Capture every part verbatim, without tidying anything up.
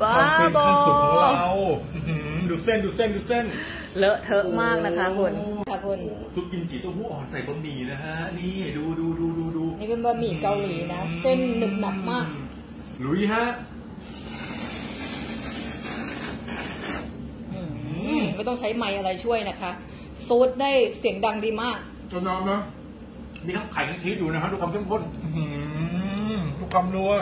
บ้าบอของเราดูเส้นดูเส้นดูเส้นเลอะเทอะมากนะคะคุณค่ะคุณซุปกิมจิเต้าหู้อ่อนใส่บะหมี่นะฮะนี่ดูดูดูดูดูนี่เป็นบะหมี่เกาหลีนะเส้นหนึบหนับมากลุยฮะไม่ต้องใช้ไมค์อะไรช่วยนะคะซูดได้เสียงดังดีมากจนน้ำนะนี่ครับไข่ยังทีอยู่นะฮะดูความเข้มข้นดูความนัว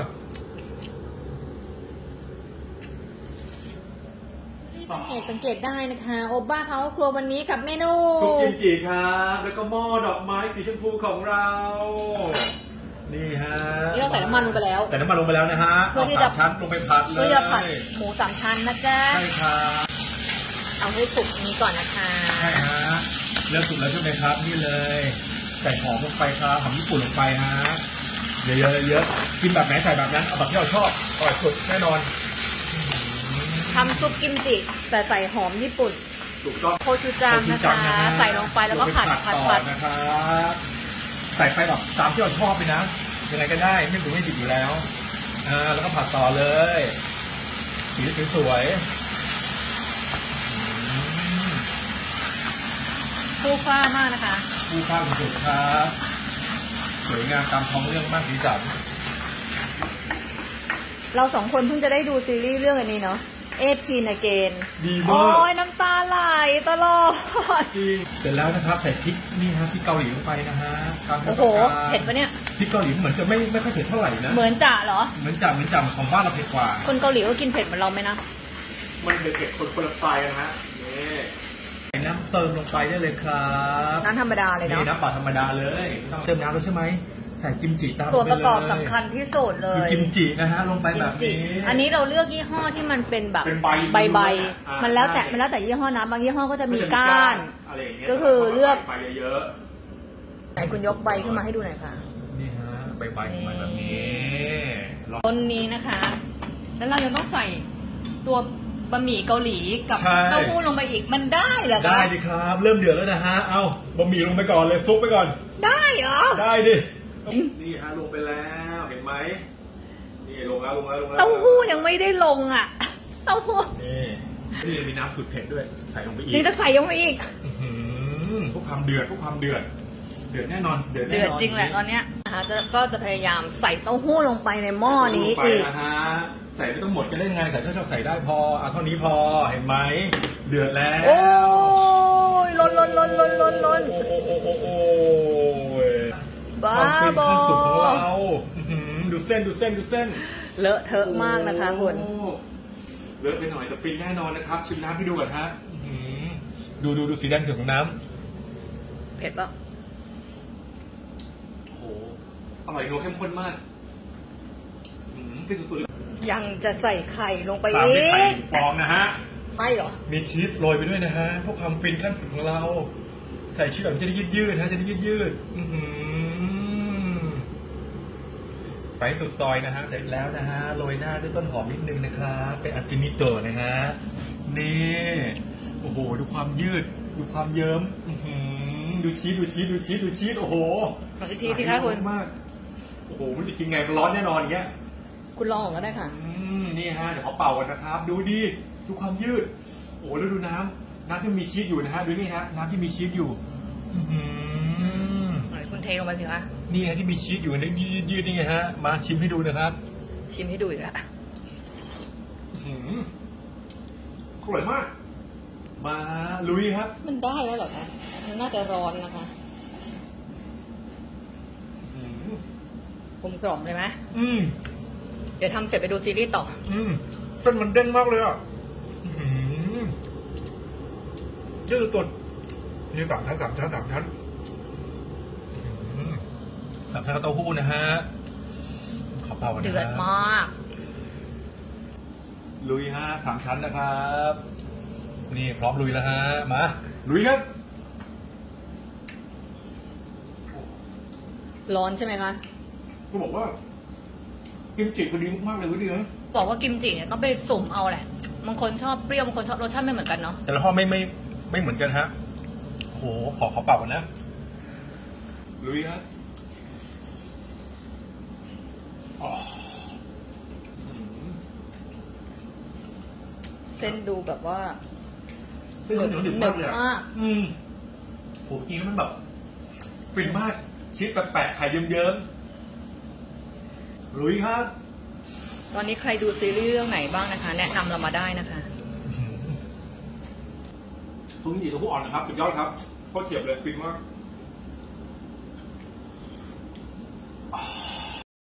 สังเกตได้นะคะโอบ้าพาครัววันนี้กับเมนูซุปกิมจิครับแล้วก็หม้อดอกไม้สีชมพูของเรานี่ฮะนี่เราใส่น้ำมันลงไปแล้วใส่น้ำมันลงไปแล้วนะฮะเอาสามชั้นลงไปผัดเลยเพื่อจะผัดหมูสามชั้นนะจ๊ะใช่ครับเอาให้สุกนี้ก่อนนะคะใช่ฮะแล้วสุกแล้วใช่ไหมครับนี่เลยใส่หอมลงไปครับหอมญี่ปุ่นลงไปฮะเยอะๆเยอะๆกินแบบไหนใส่แบบนั้นเอาแบบที่เราชอบอร่อยสุดแน่นอนทำซุปกิมจิแต่ใส่หอมญี่ปุ่นโคชูจังนะคะใส่ลงไปแล้วก็ผัดผัดผัดนะครับใส่ไปแบบตามที่เราชอบไปนะยังไงก็ได้ไม่ถูกไม่ติดอยู่แล้วอ่าแล้วก็ผัดต่อเลยสีสวยๆคู่ฟ้ามากนะคะคู่ฟ้าสุดครับสวยงามตามท้องเรื่องมากสีสันเราสองคนเพิ่งจะได้ดูซีรีส์เรื่องอันนี้เนาะสิบแปด Again ดีมากโอ้ยน้ำตาไหลตลอดเสร็จแล้วนะครับใส่พริกนี่ฮะพริกเกาหลีลงไปนะฮะโอ้โหเผ็ดปะเนี่ยพริกเกาหลีเหมือนจะไม่ไม่ค่อยเผ็ดเท่าไหร่นะเหมือนจ่าเหรอเหมือนจ่าเหมือนจ่าของบ้านเราเผ็ดกว่าคนเกาหลีก็กินเผ็ดเหมือนเราไหมนะมันเผ็ดคนคนละสไตล์นะฮะใส่น้ำเติมลงไปได้เลยครับน้ำธรรมดาเลยเนาะน้ำเปล่าธรรมดาเลยเติมน้ำแล้วใช่ไหมใส่กิมจิตามส่วนประกอบสำคัญที่สุดเลยกิมจินะฮะลงไปแบบนี้อันนี้เราเลือกยี่ห้อที่มันเป็นแบบใบใบมันแล้วแต่มันแล้วแต่ยี่ห้อนะบางยี่ห้อก็จะมีก้านก็คือเลือกใบเยอะไหนคุณยกใบขึ้นมาให้ดูหน่อยค่ะนี่ฮะใบใบแบบนี้ต้นนี้นะคะแล้วเรายังต้องใส่ตัวบะหมี่เกาหลีกับเต้าหู้ลงไปอีกมันได้เหรอได้ดิครับเริ่มเดือดแล้วนะฮะเอาบะหมี่ลงไปก่อนเลยซุปไปก่อนได้เหรอได้ดินี่ฮะลงไปแล้วเห็นไหมนี่ลงแล้วลงแล้วลงแล้วเต้าหู้ยังไม่ได้ลงอ่ะเต้าหู้นี่นี่มีน้ำสุดเผ็ดด้วยใส่ลงไปอีกนี่จะใส่ลงไปอีกพวกความเดือดพวกความเดือดเดือดแน่นอนเดือดแน่นอนเดือดจริงแหละตอนเนี้ยนะคะก็จะพยายามใส่เต้าหู้ลงไปในหม้อนี้อีกนะฮะใส่ไม่ต้องหมดก็ได้ไงใส่เท่าที่ใส่ได้พอเอาเท่านี้พอเห็นไหมเดือดแล้วโอ้ยล้นล้นล้นล้นล้นล้นบ้าบอของเราดูเส้นดูเส้นดูเส้นเลอะเทอะมากนะคะคุณเลอะไปหน่อยแต่ฟินแน่นอนนะครับชิมน้ำให้ดูก่อนฮะดูดูดูสีแดงถึงของน้ำเผ็ดป่ะโอ้อร่อยนัวเข้มข้นมากที่สุดๆยังจะใส่ไข่ลงไปอีกฟองนะฮะไม่หรอมีชีสโรยไปด้วยนะฮะพวกความฟินขั้นสุดของเราใส่ชีสแบบจะได้ยืดยืดฮะจะได้ยืดยืดไปสุดซอยนะฮะเสร็จแล้วนะฮะโรยหน้าด้วยต้นหอมนิดนึงนะครับเป็นอัลฟินิโตนะฮะนี่โอ้โหดูความยืดดูความเยิ้มดูชีสดูชีสดูชีสดูชีสโอ้โหขออีกทีสิคะคุณมากโอ้โหรู้สึกกินไงร้อนแน่นอนอย่างเงี้ยคุณลองก็ได้ค่ะนี่ฮะเดี๋ยวเขาเป่ากันนะครับดูดีดูความยืดโอ้โหแล้วดูน้ำน้ำที่มีชีสอยู่นะฮะดูนี่ฮะน้ำที่มีชีสอยู่คุณเทลงมาสิคะนี่ฮะที่มีชีสอยู่นี่ยืดๆนี่ไงฮะมาชิมให้ดูนะครับชิมให้ดูอีกละอร่อยมากมาลุยครับมันได้แล้วเหรอคะมันน่าจะร้อนนะคะกลมกล่อมเลยไหมอืมเดี๋ยวทำเสร็จไปดูซีรีส์ต่ออืมเส้นมันเด้งมากเลยอ่ะยืดตัวนี่สามชั้นสามชั้นสามชั้นสามชั้นเต้าหู้นะฮะขอบเบานะเดือดมากลุยฮะสามชั้นนะครับนี่พร้อมลุยแล้วฮะมาลุยครับร้อนใช่ไหมคะก็บอกว่ากิมจิก็ดีมากเลยวิธีนะบอกว่ากิมจิเนี่ยต้องไปสุ่มเอาแหละบางคนชอบเปรี้ยวบางคนชอบรสชาติไม่เหมือนกันเนาะแต่ละข้อไม่ไม่ไม่เหมือนกันฮะโหขอขอเป่าก่อนนะลุยฮะ เส้นดูแบบว่าเส้นเหนียวหนึบมากเลยอ่ะอืมโหกินมันแบบฟินมากชีสแปลกๆไข่เยิ้มๆลุยครับตอนนี้ใครดูซีรีส์เรื่องไหนบ้างนะคะแนะนำเรามาได้นะคะทุกทีตัวผู้อ่อนนะครับสุดยอดครับโคตรเฉียบเลยฟินมาก